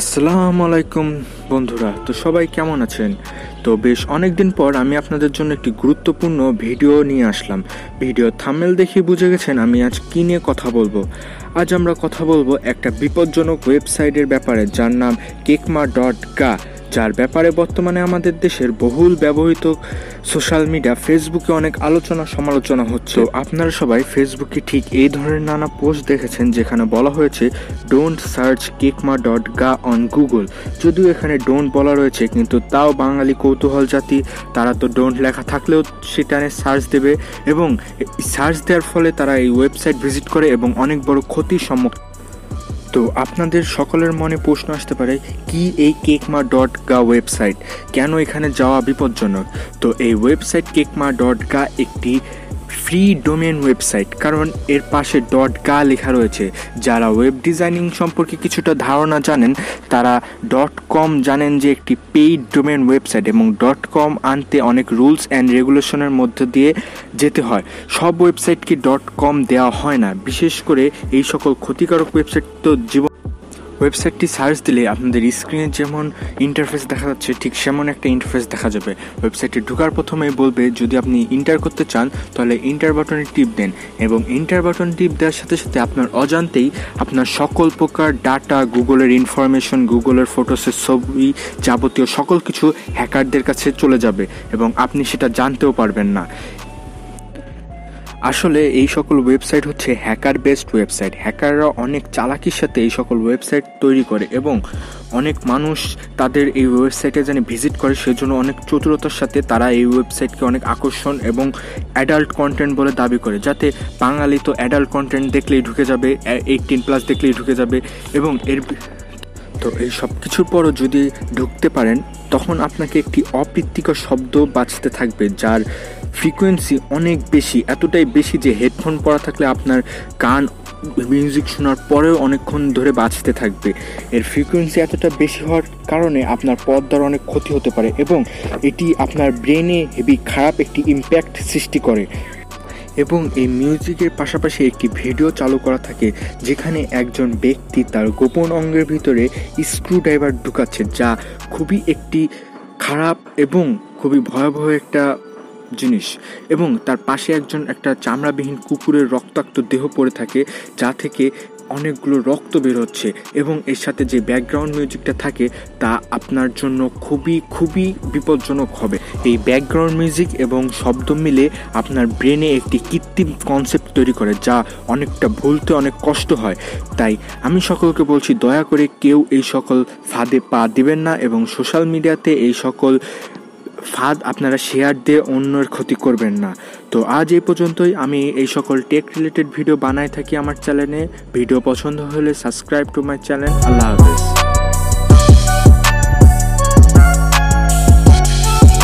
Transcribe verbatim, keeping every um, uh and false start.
আসসালামু আলাইকুম বন্ধুরা, তো সবাই কেমন আছেন? তো বেশ অনেক দিন পর আমি আপনাদের জন্য একটি গুরুত্বপূর্ণ ভিডিও নিয়ে আসলাম। ভিডিও থাম্বনেল দেখে বুঝে গেছেন আমি আজ কী নিয়ে কথা বলবো। আজ আমরা কথা বলবো একটা বিপজ্জনক ওয়েবসাইটের ব্যাপারে যার নাম কেকমা ডট গা, যার ব্যাপারে বর্তমানে আমাদের দেশের বহুল ব্যবহৃত সোশ্যাল মিডিয়া ফেসবুকে অনেক আলোচনা সমালোচনা হচ্ছে। আপনারা সবাই ফেসবুকে ঠিক এই ধরনের নানা পোস্ট দেখেছেন যেখানে বলা হয়েছে don't search kekma dot ga on Google. যদিও এখানে ডোন্ট বলা রয়েছে, কিন্তু তাও বাঙালি কৌতূহল জাতি, তারা তো ডোন্ট লেখা থাকলেও সেখানে সার্চ দেবে এবং সার্চ দেওয়ার ফলে তারা এই ওয়েবসাইট ভিজিট করে এবং অনেক বড় ক্ষতির সম্মুখীন। তো আপনাদের সকলের মনে প্রশ্ন আসতে পারে, কি এই কেকমা ডট গা ওয়েবসাইট, কেন এখানে যাওয়া বিপজ্জনক? তো এই ওয়েবসাইট কেকমা ডট গা একটি ফ্রি ডোমেন ওয়েবসাইট, কারণ এর পাশে ডট গা লেখা রয়েছে। যারা ওয়েব ডিজাইনিং সম্পর্কে কিছুটা ধারণা জানেন তারা ডট কম জানেন যে একটি পেইড ডোমেন ওয়েবসাইট, এবং ডট কম আনতে অনেক রুলস অ্যান্ড রেগুলেশনের মধ্য দিয়ে যেতে হয়। সব ওয়েবসাইটকে ডট কম দেওয়া হয় না, বিশেষ করে এই সকল ক্ষতিকারক ওয়েবসাইট। তো জীবন ওয়েবসাইটটি সার্চ দিলে আপনাদের স্ক্রিনে যেমন ইন্টারফেস দেখা যাচ্ছে ঠিক সেমন একটা ইন্টারফেস দেখা যাবে। ওয়েবসাইটে ঢোকার প্রথমে বলবে যদি আপনি ইন্টার করতে চান তাহলে ইন্টার বাটনে টিপ দেন, এবং ইন্টার বাটন টিপ দেওয়ার সাথে সাথে আপনার অজান্তেই আপনার সকল প্রকার ডাটা, গুগলের ইনফরমেশন, গুগলের ফটোসের ছবি, যাবতীয় সকল কিছু হ্যাকারদের কাছে চলে যাবে এবং আপনি সেটা জানতেও পারবেন না। আসলে এই সকল ওয়েবসাইট হচ্ছে হ্যাকার বেসড ওয়েবসাইট। হ্যাকাররা অনেক চালাকির সাথে এই সকল ওয়েবসাইট তৈরি করে এবং অনেক মানুষ তাদের এই ওয়েবসাইটে যেন ভিজিট করে সেজন্য অনেক চতুরতার সাথে তারা এই ওয়েবসাইটকে অনেক আকর্ষণ এবং অ্যাডাল্ট কন্টেন্ট বলে দাবি করে, যাতে বাঙালি তো অ্যাডাল্ট কন্টেন্ট দেখলেই ঢুকে যাবে, এইটিন প্লাস দেখলেই ঢুকে যাবে। এবং এর তো এই সব কিছুর পরও যদি ঢুকতে পারেন তখন আপনাকে একটি অপ্রীতিকর শব্দ বাঁচতে থাকবে যার ফ্রিকোয়েন্সি অনেক বেশি, এতটাই বেশি যে হেডফোন পরা থাকলে আপনার কান মিউজিক শোনার পরেও অনেকক্ষণ ধরে বাজতে থাকবে। এর ফ্রিকোয়েন্সি এতটা বেশি হওয়ার কারণে আপনার পর্দার অনেক ক্ষতি হতে পারে এবং এটি আপনার ব্রেনে হেভি খারাপ একটি ইম্প্যাক্ট সৃষ্টি করে। এবং এই মিউজিকের পাশাপাশি একটি ভিডিও চালু করা থাকে যেখানে একজন ব্যক্তি তার গোপন অঙ্গের ভিতরে স্ক্রুড্রাইভার ঢুকাচ্ছে, যা খুবই একটি খারাপ এবং খুবই ভয়াবহ একটা জিনিস। এবং তার পাশে একজন একটা চামড়াবিহীন কুকুরের রক্তাক্ত দেহ পড়ে থাকে যা থেকে অনেকগুলো রক্ত বের হচ্ছে, এবং এর সাথে যে ব্যাকগ্রাউন্ড মিউজিকটা থাকে তা আপনার জন্য খুবই খুবই বিপজ্জনক হবে। এই ব্যাকগ্রাউন্ড মিউজিক এবং শব্দ মিলে আপনার ব্রেনে একটি কৃত্রিম কনসেপ্ট তৈরি করে যা অনেকটা ভুলতে অনেক কষ্ট হয়। তাই আমি সকলকে বলছি দয়া করে কেউ এই সকল ফাঁদে পা দেবেন না, এবং সোশ্যাল মিডিয়াতে এই সকল ফাঁদ আপনারা শেয়ার দিয়ে অন্যের ক্ষতি করবেন না। তো আজ এই পর্যন্তই। আমি এই সকল টেক রিলেটেড ভিডিও বানাই থাকি আমার চ্যানেলে। ভিডিও পছন্দ হলে সাবস্ক্রাইব টু মাই চ্যানেল। আল্লাহ হাফেজ।